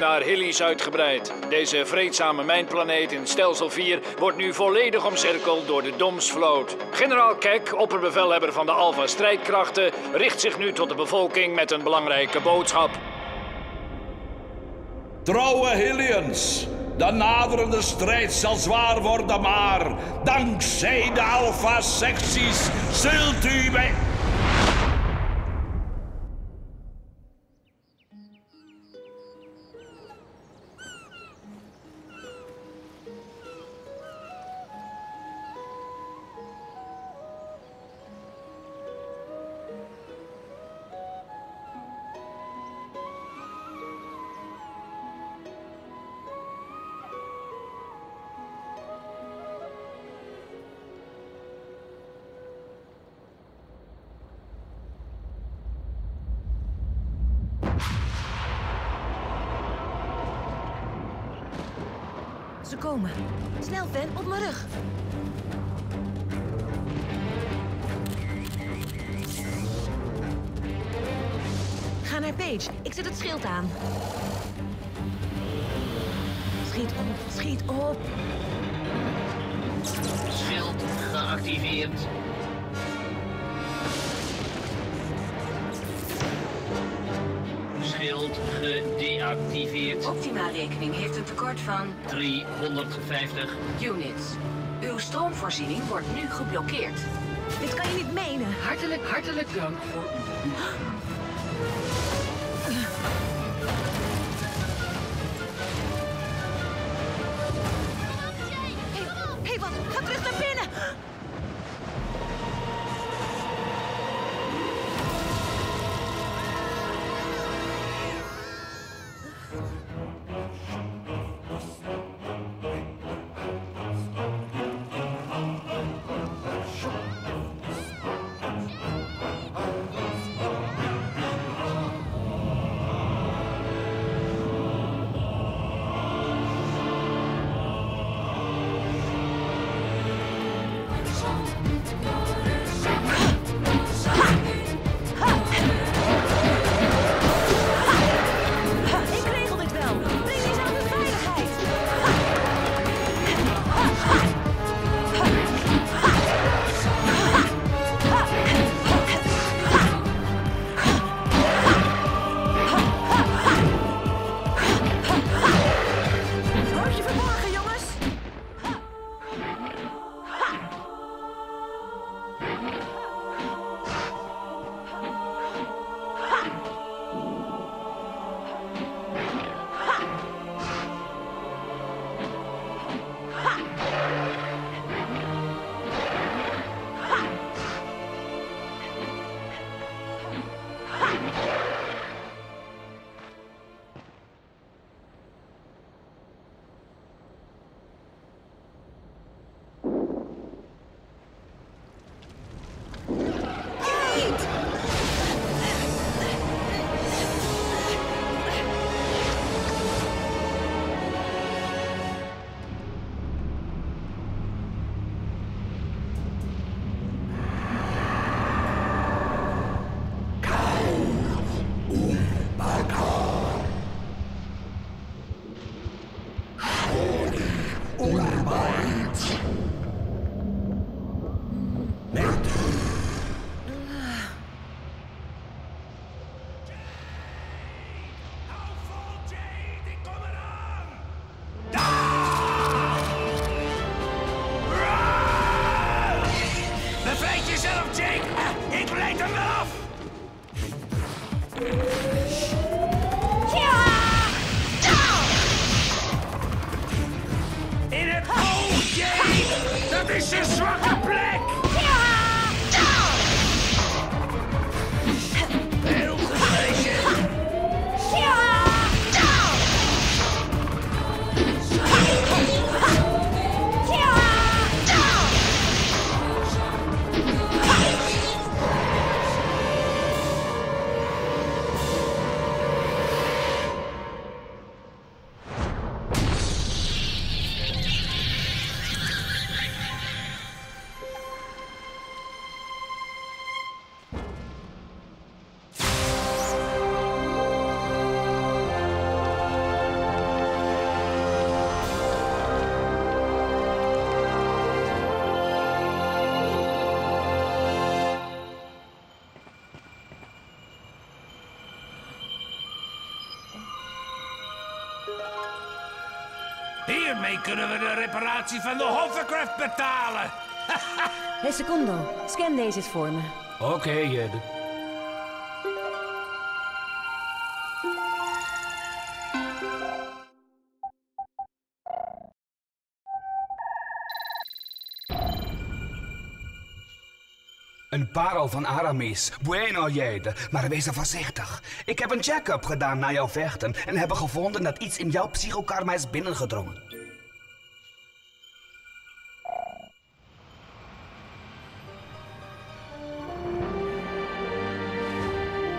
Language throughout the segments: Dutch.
Naar Hillys uitgebreid. Deze vreedzame mijnplaneet in stelsel 4 wordt nu volledig omcirkeld door de Domsvloot. Generaal Kek, opperbevelhebber van de Alpha-strijdkrachten, richt zich nu tot de bevolking met een belangrijke boodschap. Trouwe Hillyans, de naderende strijd zal zwaar worden, maar dankzij de Alpha-secties zult u bij... Ze komen. Snel, Ben, op mijn rug. Ga naar Paige. Ik zet het schild aan. Schiet op, schiet op. Schild geactiveerd. Schild gedeactiveerd. Optima-rekening heeft een tekort van... 350 units. Uw stroomvoorziening wordt nu geblokkeerd. Dit kan je niet menen. Hartelijk dank voor... Hey, wat? Ga terug naar binnen! In het OJ! Hiermee kunnen we de reparatie van de hovercraft betalen. Hey, secondo. Scan deze eens voor me. Oké, Jed. Een parel van Aramis. Bueno, Jede. Maar wees er voorzichtig. Ik heb een check-up gedaan na jouw vechten en hebben gevonden dat iets in jouw psychokarma is binnengedrongen.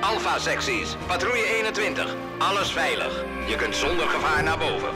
Alpha-secties, patrouille 21. Alles veilig. Je kunt zonder gevaar naar boven.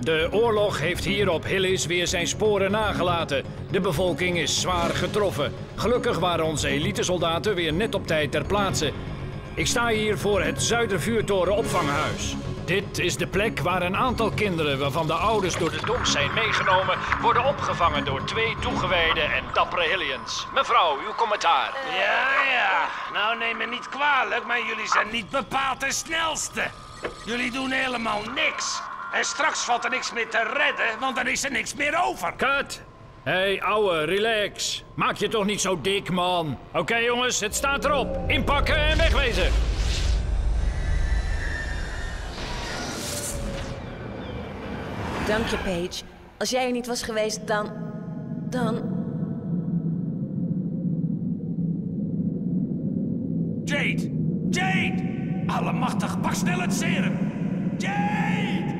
De oorlog heeft hier op Hillys weer zijn sporen nagelaten. De bevolking is zwaar getroffen. Gelukkig waren onze elitesoldaten weer net op tijd ter plaatse. Ik sta hier voor het Zuidervuurtorenopvanghuis. Dit is de plek waar een aantal kinderen waarvan de ouders door de donk zijn meegenomen, worden opgevangen door 2 toegewijde en dappere Hillyans. Mevrouw, uw commentaar. Ja. Nou, neem me niet kwalijk, maar jullie zijn niet bepaald de snelste. Jullie doen helemaal niks. En straks valt er niks meer te redden, want dan is er niks meer over. Kat! Hé, ouwe, relax. Maak je toch niet zo dik, man. Oké, jongens, het staat erop. Inpakken en wegwezen. Dank je, Paige. Als jij er niet was geweest, dan... Jade! Jade! Allemachtig, pak snel het serum! Jade!